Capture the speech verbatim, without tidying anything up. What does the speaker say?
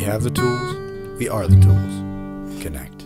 We have the tools. We are the tools. Connect.